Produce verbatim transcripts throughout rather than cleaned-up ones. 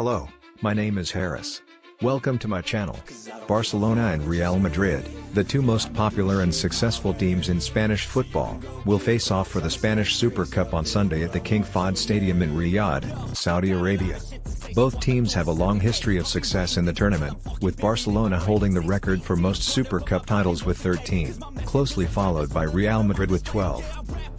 Hello, my name is Harris. Welcome to my channel. Barcelona and Real Madrid, the two most popular and successful teams in Spanish football, will face off for the Spanish Super Cup on Sunday at the King Fahd Stadium in Riyadh, Saudi Arabia. Both teams have a long history of success in the tournament, with Barcelona holding the record for most Super Cup titles with thirteen, closely followed by Real Madrid with twelve.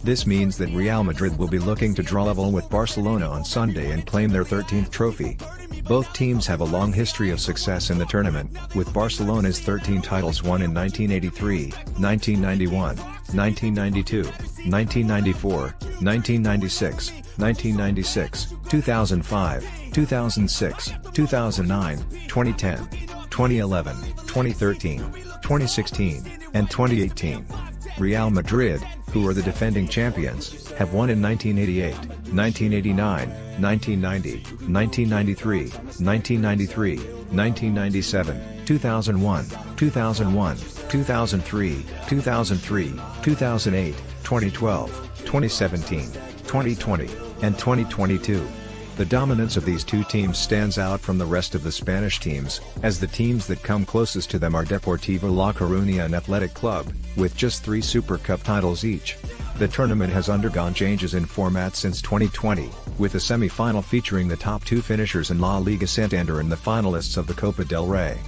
This means that Real Madrid will be looking to draw level with Barcelona on Sunday and claim their thirteenth trophy. Both teams have a long history of success in the tournament, with Barcelona's thirteen titles won in nineteen eighty-three, nineteen ninety-one, nineteen ninety-two, nineteen ninety-four, nineteen ninety-six, nineteen ninety-six, two thousand five, two thousand six, two thousand nine, twenty ten, twenty eleven, twenty thirteen, twenty sixteen, and twenty eighteen. Real Madrid, who are the defending champions, have won in nineteen eighty-eight, nineteen eighty-nine, nineteen ninety, nineteen ninety-three, nineteen ninety-three, nineteen ninety-seven, two thousand one, two thousand one, two thousand three, two thousand three, two thousand eight, twenty twelve, twenty seventeen, twenty twenty, and twenty twenty-two. The dominance of these two teams stands out from the rest of the Spanish teams, as the teams that come closest to them are Deportivo La Coruña and Athletic Club, with just three Super Cup titles each. The tournament has undergone changes in format since twenty twenty, with a semi-final featuring the top two finishers in La Liga Santander and the finalists of the Copa del Rey.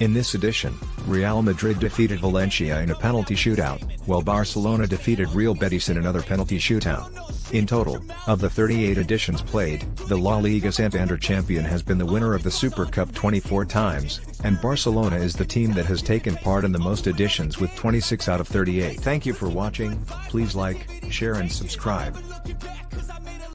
In this edition, Real Madrid defeated Valencia in a penalty shootout, while Barcelona defeated Real Betis in another penalty shootout. In total, of the thirty-eight editions played, the La Liga Santander champion has been the winner of the Super Cup twenty-four times, and Barcelona is the team that has taken part in the most editions with twenty-six out of thirty-eight. Thank you for watching. Please like, share and subscribe.